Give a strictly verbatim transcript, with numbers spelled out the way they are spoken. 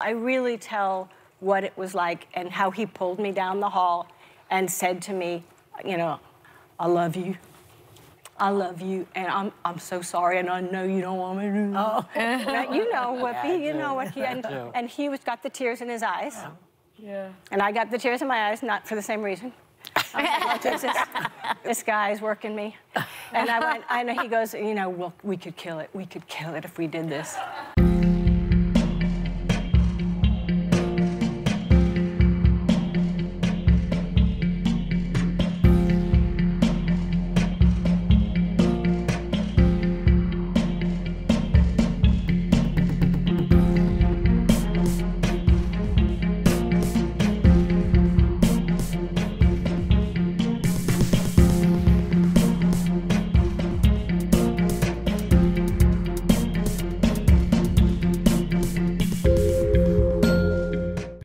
I really tell what it was like and how he pulled me down the hall and said to me, you know, I love you. I love you, and I'm I'm so sorry, and I know you don't want me to. Oh, now, you know, Whoopi, you know what he and, and he was got the tears in his eyes. Yeah. yeah. And I got the tears in my eyes, not for the same reason. I was like, oh, Jesus, this guy's working me. And I went, I know he goes, you know, we'll, we could kill it. We could kill it if we did this.